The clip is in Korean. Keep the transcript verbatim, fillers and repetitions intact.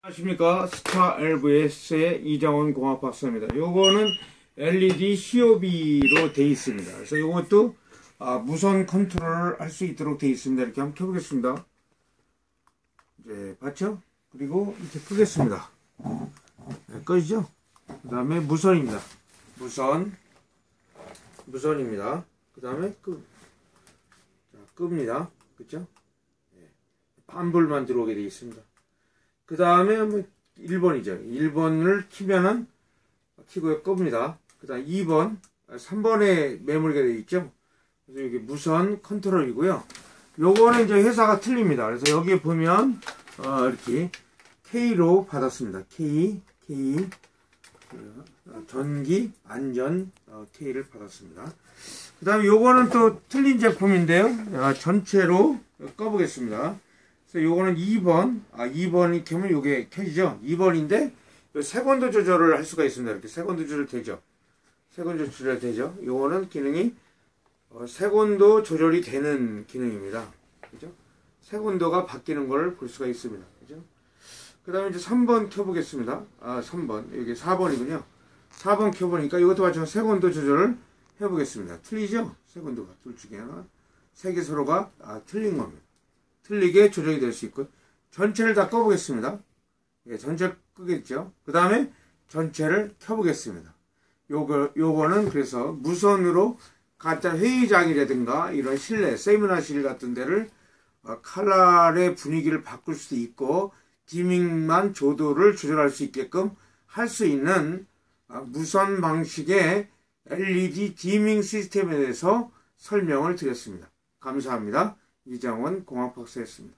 안녕하십니까. 스타 엘브이에스의 이장원 공학 박사입니다. 요거는 엘이디 씨오비로 되어 있습니다. 그래서 이것도 아, 무선 컨트롤을 할 수 있도록 되어 있습니다. 이렇게 한번 켜보겠습니다. 이제 봤죠? 그리고 이렇게 끄겠습니다. 네, 꺼지죠? 그 다음에 무선입니다. 무선 무선입니다. 그 다음에 끄 자, 끕니다. 그쵸? 네. 반불만 들어오게 되어 있습니다. 그 다음에 뭐 일 번이죠. 일 번을 키면은 키고요, 끕니다. 그 다음 이 번, 삼 번에 매물게 되어 있죠. 그래서 여기 무선 컨트롤이고요. 요거는 이제 회사가 틀립니다. 그래서 여기 보면 어, 이렇게 K로 받았습니다. K, K 전기 안전 K를 받았습니다. 그 다음에 요거는 또 틀린 제품인데요. 전체로 꺼보겠습니다. 그래서 요거는 이 번, 아, 이 번이 켜면 요게 켜지죠? 이 번인데, 세건도 조절을 할 수가 있습니다. 이렇게 세건도 조절 되죠? 세건도 조절 되죠? 요거는 기능이, 어, 세건도 조절이 되는 기능입니다. 그죠? 세건도가 바뀌는 걸 볼 수가 있습니다. 그죠? 그 다음에 이제 삼 번 켜보겠습니다. 아, 삼 번. 여기 사 번이군요. 사 번 켜보니까 이것도 마찬가지로 세건도 조절을 해보겠습니다. 틀리죠? 세건도가. 둘 중에 하나. 세 개 서로가, 아, 틀린 겁니다. 틀리게 조정이 될 수 있고요. 전체를 다 꺼보겠습니다. 예, 전체 끄겠죠. 그 다음에 전체를 켜보겠습니다. 요거, 요거는 그래서 무선으로 가짜 회의장이라든가 이런 실내, 세미나실 같은 데를 어, 칼날의 분위기를 바꿀 수도 있고, 디밍만 조도를 조절할 수 있게끔 할 수 있는 어, 무선 방식의 엘이디 디밍 시스템에 대해서 설명을 드렸습니다. 감사합니다. 이장원 공학 박사였습니다.